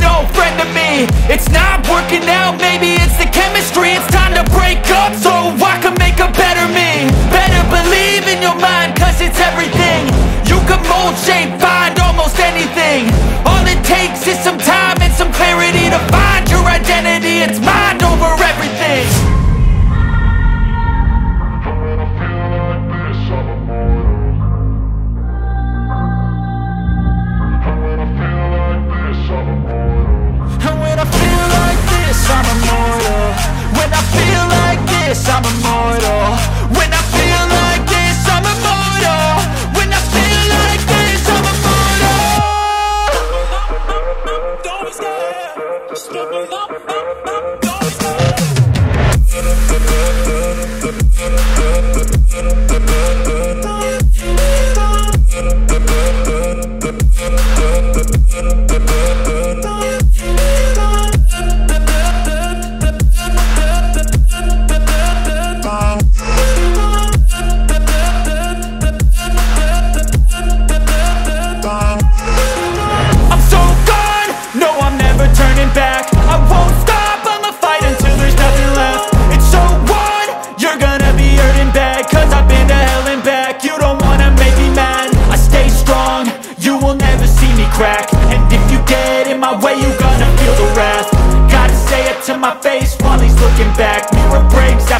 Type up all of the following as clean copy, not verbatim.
no friend to me. It's not working out, maybe it's the chemistry. It's time to break up so I can make a better me. Better believe in your mind, cause it's everything. You can mold, shape, find almost anything. All it takes is some time and some clarity to find your identity. It's mind over everything. And when I feel like this, I'm immortal. When I feel like this, I'm immortal. When I feel like this, I'm immortal. When I feel like this, I'm immortal.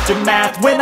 Aftermath.